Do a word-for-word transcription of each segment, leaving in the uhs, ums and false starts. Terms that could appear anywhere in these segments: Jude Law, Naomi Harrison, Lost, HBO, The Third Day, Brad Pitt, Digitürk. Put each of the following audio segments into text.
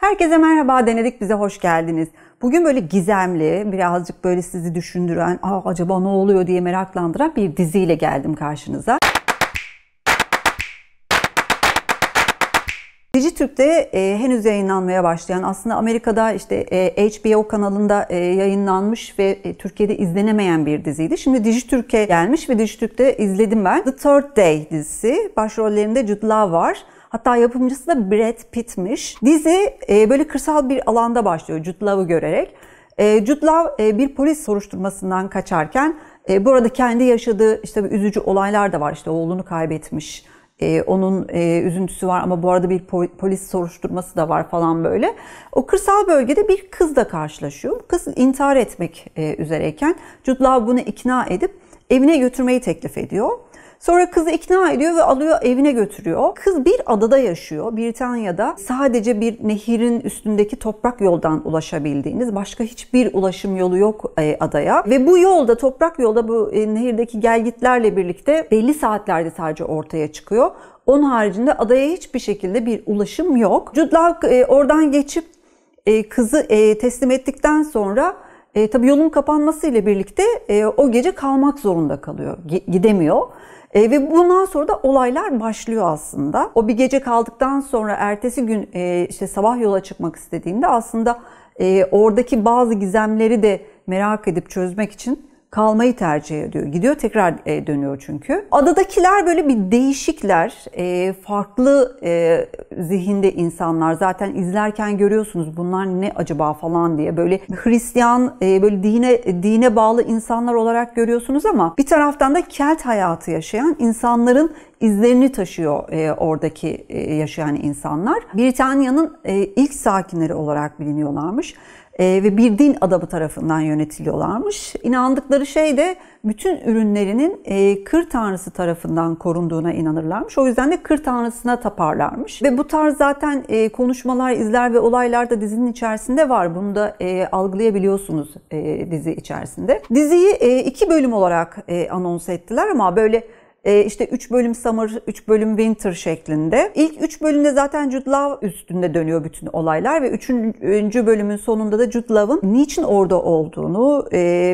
Herkese merhaba, denedik bize hoş geldiniz. Bugün böyle gizemli, birazcık böyle sizi düşündüren, "Aa, acaba ne oluyor?" diye meraklandıran bir diziyle geldim karşınıza. Digitürk'te e, henüz yayınlanmaya başlayan, aslında Amerika'da işte e, H B O kanalında e, yayınlanmış ve e, Türkiye'de izlenemeyen bir diziydi. Şimdi Digitürk'e gelmiş ve Digitürk'te izledim ben. The Third Day dizisi, başrollerinde Jude Law var. Hatta yapımcısı da Brad Pitt'miş. Dizi e, böyle kırsal bir alanda başlıyor Jude Law'ı görerek. E, Jude Law e, bir polis soruşturmasından kaçarken, e, bu arada kendi yaşadığı işte üzücü olaylar da var. İşte oğlunu kaybetmiş. Ee, onun e, üzüntüsü var ama bu arada bir polis soruşturması da var falan böyle. O kırsal bölgede bir kızla karşılaşıyor. Kız intihar etmek e, üzereyken Jude Law bunu ikna edip evine götürmeyi teklif ediyor. Sonra kızı ikna ediyor ve alıyor evine götürüyor. Kız bir adada yaşıyor. Britanya'da sadece bir nehirin üstündeki toprak yoldan ulaşabildiğiniz, başka hiçbir ulaşım yolu yok e, adaya. Ve bu yolda, toprak yolda bu e, nehirdeki gelgitlerle birlikte belli saatlerde sadece ortaya çıkıyor. Onun haricinde adaya hiçbir şekilde bir ulaşım yok. Jude Law e, oradan geçip e, kızı e, teslim ettikten sonra e, tabii yolun kapanmasıyla birlikte e, o gece kalmak zorunda kalıyor. Gidemiyor. E, ve bundan sonra da olaylar başlıyor aslında. O bir gece kaldıktan sonra ertesi gün e, işte sabah yola çıkmak istediğinde aslında e, oradaki bazı gizemleri de merak edip çözmek için kalmayı tercih ediyor. Gidiyor, tekrar e, dönüyor çünkü. Adadakiler böyle bir değişikler, e, farklı e, zihinde insanlar. Zaten izlerken görüyorsunuz, bunlar ne acaba falan diye. Böyle Hristiyan, e, böyle dine dine bağlı insanlar olarak görüyorsunuz ama bir taraftan da kelt hayatı yaşayan insanların izlerini taşıyor e, oradaki e, yaşayan insanlar. Britanya'nın e, ilk sakinleri olarak biliniyorlarmış. Ve bir din adamı tarafından yönetiliyorlarmış. İnandıkları şey de bütün ürünlerinin kır tanrısı tarafından korunduğuna inanırlarmış. O yüzden de kır tanrısına taparlarmış. Ve bu tarz zaten konuşmalar, izler ve olaylar da dizinin içerisinde var. Bunu da algılayabiliyorsunuz dizi içerisinde. Diziyi iki bölüm olarak anons ettiler ama böyle işte üç bölüm summer, üç bölüm winter şeklinde. İlk üç bölümde zaten Jude Law üstünde dönüyor bütün olaylar ve üçüncü bölümün sonunda da Jude Law'ın niçin orada olduğunu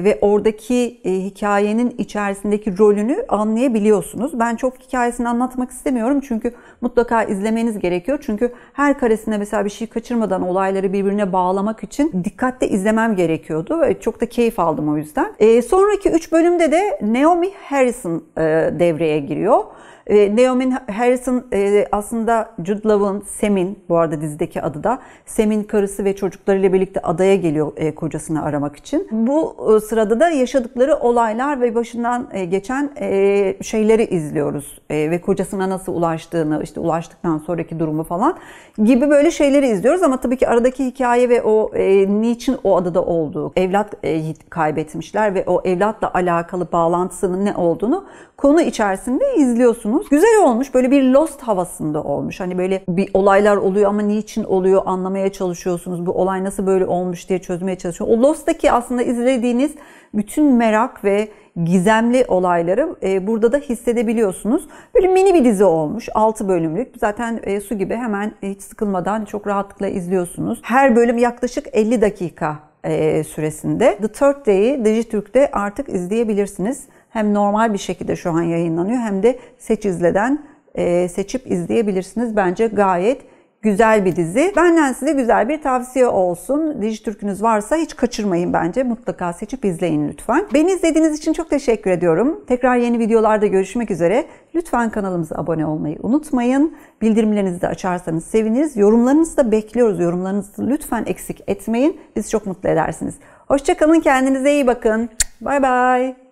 ve oradaki hikayenin içerisindeki rolünü anlayabiliyorsunuz. Ben çok hikayesini anlatmak istemiyorum çünkü mutlaka izlemeniz gerekiyor. Çünkü her karesinde mesela bir şey kaçırmadan olayları birbirine bağlamak için dikkatle izlemem gerekiyordu ve çok da keyif aldım o yüzden. Sonraki üç bölümde de Naomi Harrison devreye giriyor. E, Naomi Harrison e, aslında Jude Law'ın, Sam'in, bu arada dizideki adı da, Sam'in karısı ve çocuklarıyla birlikte adaya geliyor e, kocasını aramak için. Bu e, sırada da yaşadıkları olaylar ve başından e, geçen e, şeyleri izliyoruz. E, ve kocasına nasıl ulaştığını, işte ulaştıktan sonraki durumu falan gibi böyle şeyleri izliyoruz ama tabii ki aradaki hikaye ve o e, niçin o adada olduğu, evlat e, kaybetmişler ve o evlatla alakalı bağlantısının ne olduğunu konu içerisinde izliyorsunuz. Güzel olmuş, böyle bir Lost havasında olmuş. Hani böyle bir olaylar oluyor ama niçin oluyor anlamaya çalışıyorsunuz. Bu olay nasıl böyle olmuş diye çözmeye çalışıyorsunuz. O Lost'taki aslında izlediğiniz bütün merak ve gizemli olayları burada da hissedebiliyorsunuz. Böyle mini bir dizi olmuş. altı bölümlük. Zaten su gibi hemen hiç sıkılmadan çok rahatlıkla izliyorsunuz. Her bölüm yaklaşık elli dakika süresinde. The Third Day'i Digitürk'te artık izleyebilirsiniz. Hem normal bir şekilde şu an yayınlanıyor hem de seç izleden seçip izleyebilirsiniz. Bence gayet güzel bir dizi. Benden size güzel bir tavsiye olsun. Digitürk'ünüz varsa hiç kaçırmayın bence. Mutlaka seçip izleyin lütfen. Beni izlediğiniz için çok teşekkür ediyorum. Tekrar yeni videolarda görüşmek üzere. Lütfen kanalımıza abone olmayı unutmayın. Bildirimlerinizi de açarsanız seviniriz. Yorumlarınızı da bekliyoruz. Yorumlarınızı lütfen eksik etmeyin. Bizi çok mutlu edersiniz. Hoşça kalın. Kendinize iyi bakın. Bay bay.